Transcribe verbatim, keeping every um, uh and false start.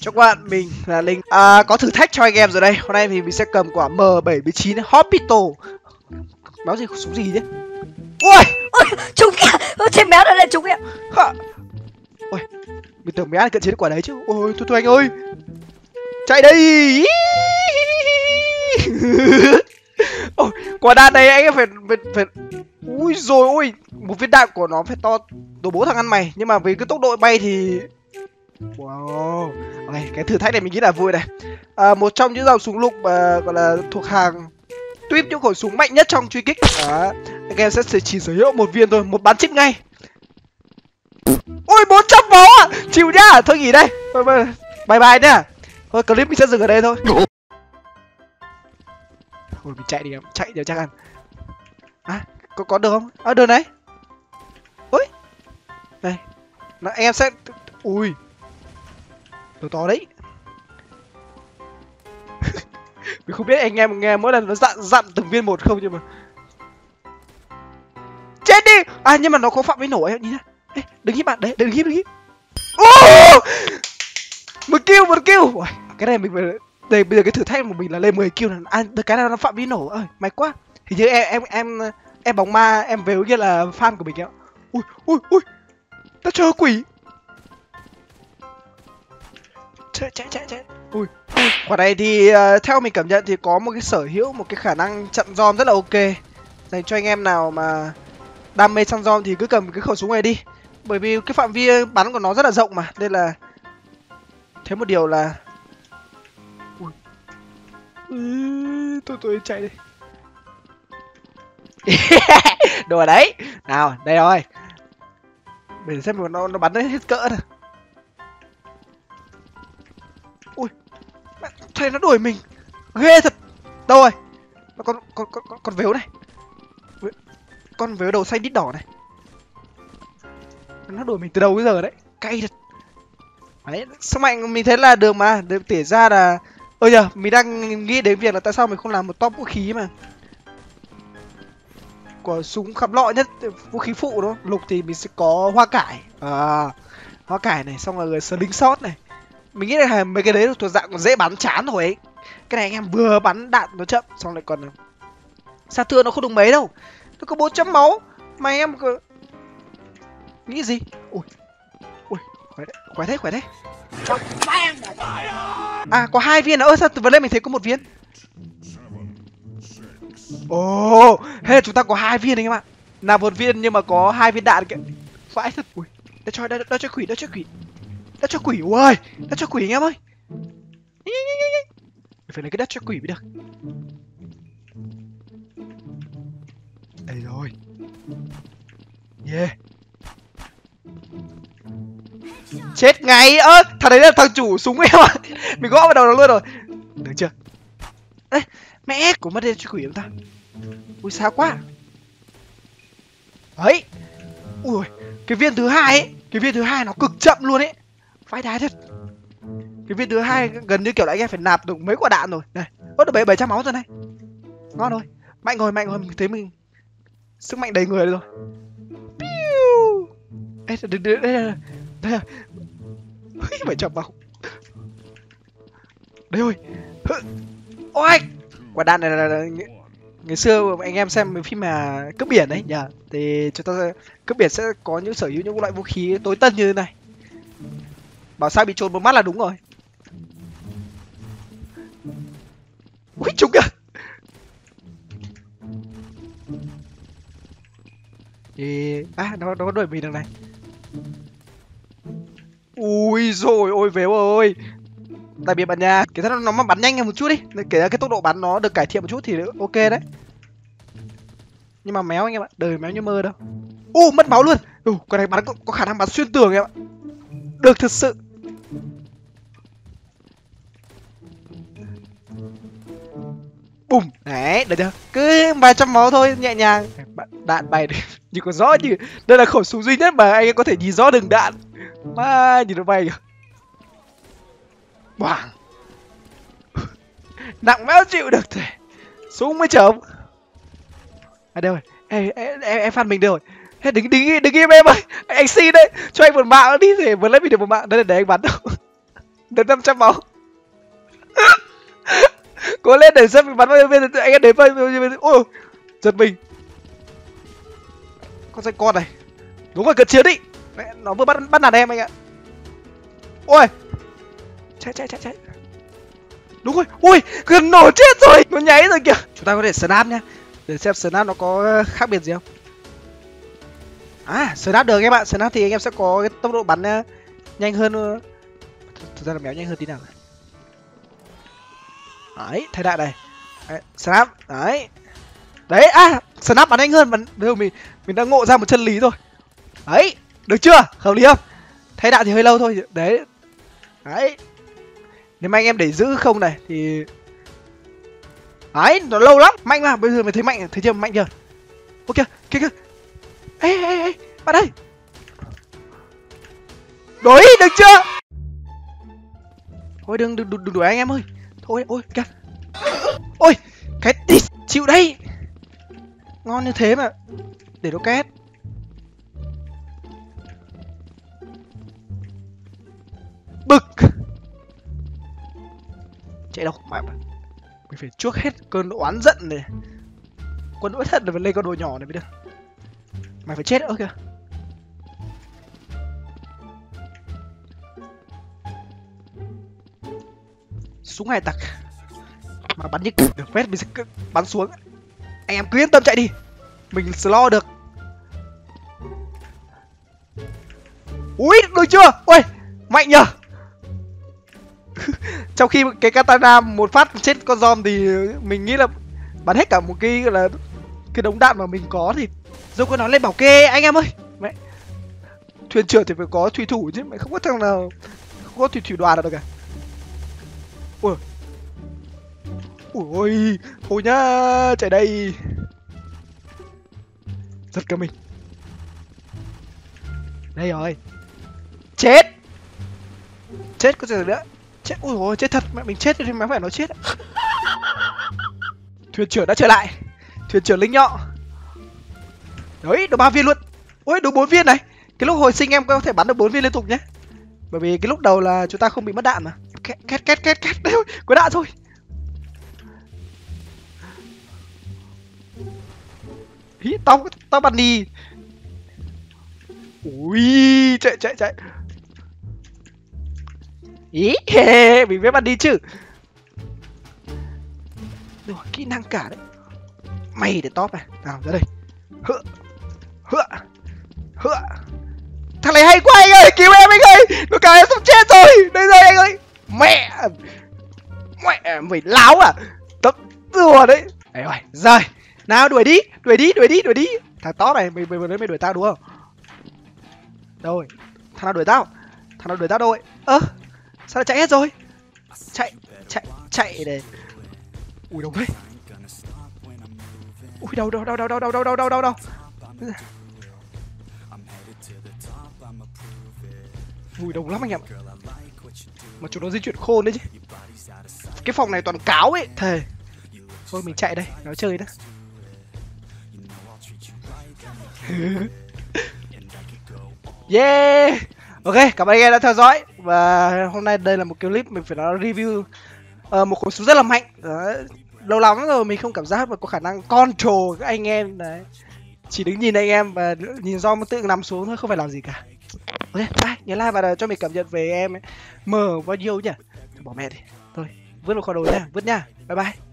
Chào các bạn, mình là Linh. À, có thử thách cho anh em rồi đây. Hôm nay thì mình sẽ cầm quả M bảy chín Hospital. Máu gì, súng gì thế? Ôi, ôi, trúng kìa, trên méo này lại trúng kìa. Ôi, mình tưởng méo là cận chiến quả đấy chứ. Ôi, thôi thôi anh ơi, chạy đây. Ôi, quả đạn này anh em phải, phải, phải... Ui rồi ôi, một viên đạn của nó phải to đồ bố thằng ăn mày. Nhưng mà với cái tốc độ bay thì... Wow, ok, cái thử thách này mình nghĩ là vui này. À, một trong những dòng súng lục à, gọi là thuộc hàng tuyếp những khẩu súng mạnh nhất trong truy kích. Đó, anh em sẽ chỉ sở hữu một viên thôi, một bắn chip ngay. Ôi, bốn trăm máu à, chịu nhá, thôi nghỉ đây, thôi, bye bye nhá. Thôi, clip mình sẽ dừng ở đây thôi. Ôi, mình chạy đi em, chạy đều chắc ăn. À, có, có được không? À, đường này. Ôi, đây, nó, anh em sẽ, ui đồ to đấy. Mình không biết anh em nghe mỗi lần nó dặn dặn từng viên một không, nhưng mà chết đi. À nhưng mà nó có phạm vi nổ ấy, nhìn ra đừng hít bạn đấy, đừng hít, đừng hít. Oh! một kill một kill. Ôi, cái này mình phải... đây bây giờ cái thử thách của mình là lên mười kill là à, cái này nó phạm vi nổ ơi, may quá. Hình như em em em em bóng ma em về kia là fan của mình ạ. Ui ui ui, ta chờ quỷ. Chạy chạy chạy chạy. Ui, ui. Quả này thì uh, theo mình cảm nhận thì có một cái sở hữu, một cái khả năng chặn dòm rất là ok. Dành cho anh em nào mà đam mê săn dòm thì cứ cầm cái khẩu súng này đi. Bởi vì cái phạm vi bắn của nó rất là rộng mà. Nên là thế một điều là ui. Ui. Tôi tôi chạy đi. Đùa đấy. Nào, đây rồi. Mình xem mà nó, nó bắn hết cỡ này. Thầy nó đuổi mình ghê thật. Đâu rồi? Con con con con vếu này, con vếu đầu xanh đít đỏ này, nó đuổi mình từ đầu bây giờ đấy, cay thật đấy. Sao mạnh mình thấy là đường mà đường tỉa ra là ôi giờ mình đang nghĩ đến việc là tại sao mình không làm một top vũ khí mà của súng khắp lọ nhất, vũ khí phụ đó. Lục thì mình sẽ có hoa cải, à, hoa cải này, xong là slingshot này. Mình nghĩ là mấy cái đấy thuộc dạng còn dễ bắn chán thôi ấy. Cái này anh em vừa bắn đạn nó chậm, xong lại còn sát thương nó không đúng mấy đâu. Nó có bốn trăm máu mà em cứ... nghĩ gì? Ui. Ui, khỏe đấy, khỏe thế, khỏe thế. À, có hai viên nữa. Ơ sao vừa lên mình thấy có một viên. Ồ, oh, hay là chúng ta có hai viên anh em ạ. Là một viên nhưng mà có hai viên đạn kìa. Vãi thật. Ui, đã cho đã, đã cho quỷ, đã cho quỷ. Đất cho quỷ, ôi, đất cho quỷ anh em ơi. Phải lấy cái đất cho quỷ mới được. Đây rồi. Yeah. Chết ngay. Ơ, thằng đấy là thằng chủ súng em ạ. Mình gõ vào đầu nó luôn rồi. Được chưa? Ê, mẹ của mất đây cho quỷ không ta. Ui xa quá. Đấy. Ui, cái viên thứ hai ấy, cái viên thứ hai nó cực chậm luôn ấy. Vãi đái thật. Cái viên thứ hai gần như kiểu là anh em phải nạp được mấy quả đạn rồi. Này, có được bảy trăm máu rồi này. Ngon rồi. Mạnh rồi, mạnh rồi, mình thấy mình sức mạnh đầy người rồi. Piu. Ê, đây đây đây. Đây. bảy trăm máu. Đây ơi. Ôi. Quả đạn này là, là, là ngày xưa anh em xem phim mà cướp biển đấy nhờ. Thì chúng ta cướp biển sẽ có những sở hữu những loại vũ khí tối tân như thế này. Bảo sao bị trốn một mắt là đúng rồi. Ui trúng kìa. Thì... à nó, nó đuổi mình đằng này. Ui rồi ôi véo ơi. Tại vì bạn nhà cái thằng nó mà bắn nhanh hơn một chút đi, kể ra cái tốc độ bắn nó được cải thiện một chút thì ok đấy. Nhưng mà méo anh em ạ, đời méo như mơ đâu. U uh, mất máu luôn. Ủa uh, con này bắn có, có khả năng bắn xuyên tường em ạ. Được thật sự. Bùm. Đấy, được chưa? Cứ ba trăm máu thôi, nhẹ nhàng. Đạn bay được. Như có rõ như đây là khẩu súng duy nhất mà anh có thể nhìn rõ đường đạn. Mà nhìn nó bay kìa. Bàng. Nặng méo chịu được thế. Súng mới chấm. À đâu rồi. Em em em phát mình được rồi. Thế đứng đứng đứng im em ơi, anh xin đấy, cho anh một mạng đi, để vừa lấy mình được một mạng, đây là để anh bắn đâu. Được năm trăm máu. Cố lên để xem mình bắn vào viên, anh em đến vào viên. Ôi, giật mình. Con danh con này. Đúng rồi, cận chiến đi. Mẹ, nó vừa bắt bắt đàn em anh ạ. Ôi. Chạy chạy chạy chạy. Đúng rồi. Ui, gần nổ chết rồi. Nó nháy rồi kìa. Chúng ta có thể snap nhá. Để xem snap nó có khác biệt gì không. À, snap được em ạ. Snap thì anh em sẽ có cái tốc độ bắn nhanh hơn. Thực ra là méo nhanh hơn tí nào. Đấy, thời đại này. Đấy, snap. Đấy. Đấy, à, snap bắn nhanh hơn mà mình mình đã ngộ ra một chân lý rồi. Đấy, được chưa? Hợp lý không? Thay đạo thì hơi lâu thôi. Đấy. Đấy. Nếu mà anh em để giữ không này thì đấy, nó lâu lắm. Mạnh mà, bây giờ mình thấy mạnh, thấy chưa? Mạnh chưa? Ok, kìa kìa. Ê ê ê, bạn ơi. Đuổi, được chưa? Thôi đừng đừng đừng đuổi anh em ơi. Thôi ôi kìa. Ôi, cái tít chịu đây. Ngon như thế mà. Để nó két. Bực. Chạy đâu mà. Mình phải chuốc hết cơn oán giận này. Con đũa thật là phải lên con đồ nhỏ này mới được. Mày phải chết nữa kìa. Súng hải tặc mà bắn như được phép, mình sẽ bắn xuống. Anh em cứ yên tâm chạy đi. Mình slow được. Ui, được chưa? Ôi, mạnh nhờ. Trong khi cái katana một phát chết con dòm thì mình nghĩ là bắn hết cả một cái là cái đống đạn mà mình có thì rồi con nó lên bảo kê anh em ơi. Mẹ. Thuyền trưởng thì phải có thủy thủ chứ, mày không có thằng nào không có thủy thủy đoàn nào được cả. Ui. Ui, thôi nhá, chạy đây. Giật cả mình. Đây rồi. Chết. Chết có gì nữa. Chết, ui ôi, chết thật, mẹ mình chết thì mẹ phải nó chết. Thuyền trưởng đã trở lại. Thuyền trưởng lính nhọ. Đấy, được ba viên luôn. Ôi, được bốn viên này. Cái lúc hồi sinh em có thể bắn được bốn viên liên tục nhé. Bởi vì cái lúc đầu là chúng ta không bị mất đạn mà. Két két két két két. Đấy, có đạn thôi. Hí, tao tao bắn đi. Ui, chạy chạy chạy. Ý, hề, mình biết bắn đi chứ. Được, kỹ năng cả đấy. Mày để top này. Nào, ra đây. Hựa, hựa, hựa. Thằng này hay quá anh ơi, cứu em anh ơi. Nó cả em sắp chết rồi. Đây rồi anh ơi. Mẹ. Mẹ, mày láo à. Tấp rùa đấy. Đấy rồi, rồi. Nào đuổi đi, đuổi đi, đuổi đi, đuổi đi. Thằng tó này, mày mày mày đuổi tao đúng không? Rồi, thằng nào đuổi tao? Thằng nào đuổi tao đâu? Ơ, à, sao nó chạy hết rồi? Chạy, chạy, chạy này. Ui đâu đấy. Ui đâu đâu đâu đâu đâu đâu đâu đâu đâu đâu. Ui đông lắm anh em. Mà chúng nó di chuyển khôn đấy chứ. Cái phòng này toàn cáo ấy, thề. Thôi mình chạy đây, nó chơi đó. Yeah. Ok, cảm ơn anh em đã theo dõi. Và hôm nay đây là một clip mình phải nói review uh, một khẩu súng rất là mạnh. Đấy. Lâu lắm rồi mình không cảm giác mà có khả năng control các anh em đấy. Chỉ đứng nhìn anh em và nhìn do tự nằm xuống thôi, không phải làm gì cả. Ok, bye. Nhớ like và cho mình cảm nhận về em ấy. Mở video nhỉ. Bỏ mẹ đi. Thôi, vứt một kho đồ nha, vứt nha. Bye bye.